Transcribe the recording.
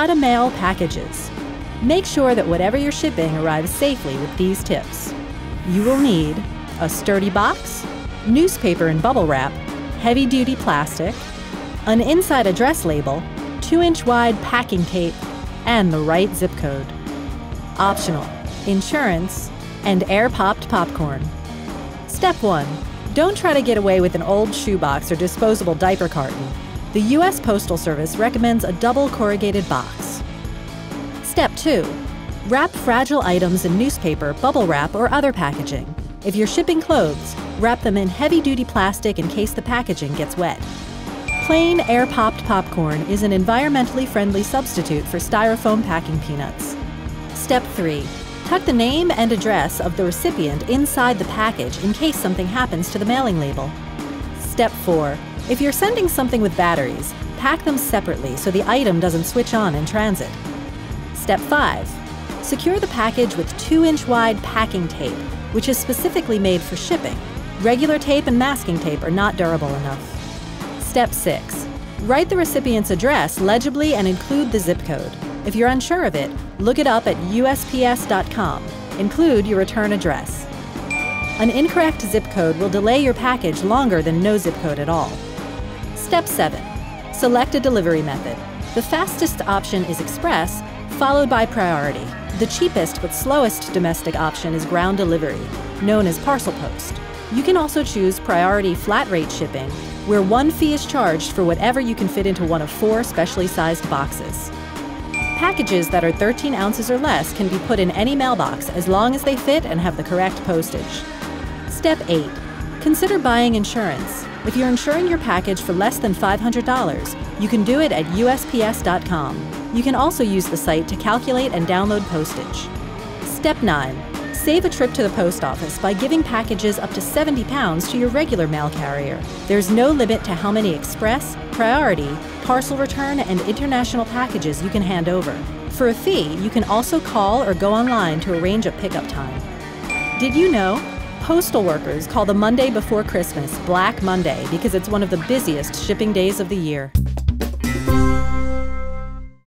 how to mail packages. Make sure that whatever you're shipping arrives safely with these tips. You will need a sturdy box, newspaper and bubble wrap, heavy-duty plastic, an inside address label, 2-inch wide packing tape, and the right zip code. Optional: insurance and air-popped popcorn. Step 1. Don't try to get away with an old shoebox or disposable diaper carton. The U.S. Postal Service recommends a double corrugated box. Step 2. Wrap fragile items in newspaper, bubble wrap, or other packaging. If you're shipping clothes, wrap them in heavy-duty plastic in case the packaging gets wet. Plain air-popped popcorn is an environmentally friendly substitute for Styrofoam packing peanuts. Step 3. Tuck the name and address of the recipient inside the package in case something happens to the mailing label. Step 4. If you're sending something with batteries, pack them separately so the item doesn't switch on in transit. Step 5. Secure the package with 2-inch wide packing tape, which is specifically made for shipping. Regular tape and masking tape are not durable enough. Step 6. Write the recipient's address legibly and include the zip code. If you're unsure of it, look it up at USPS.com. Include your return address. An incorrect zip code will delay your package longer than no zip code at all. Step 7. Select a delivery method. The fastest option is Express, followed by Priority. The cheapest but slowest domestic option is ground delivery, known as Parcel Post. You can also choose Priority flat rate shipping, where one fee is charged for whatever you can fit into one of 4 specially sized boxes. Packages that are 13 ounces or less can be put in any mailbox as long as they fit and have the correct postage. Step 8. Consider buying insurance. If you're insuring your package for less than $500, you can do it at USPS.com. You can also use the site to calculate and download postage. Step 9. Save a trip to the post office by giving packages up to 70 pounds to your regular mail carrier. There's no limit to how many Express, Priority, parcel return, and international packages you can hand over. For a fee, you can also call or go online to arrange a pickup time. Did you know? Postal workers call the Monday before Christmas Black Monday because it's one of the busiest shipping days of the year.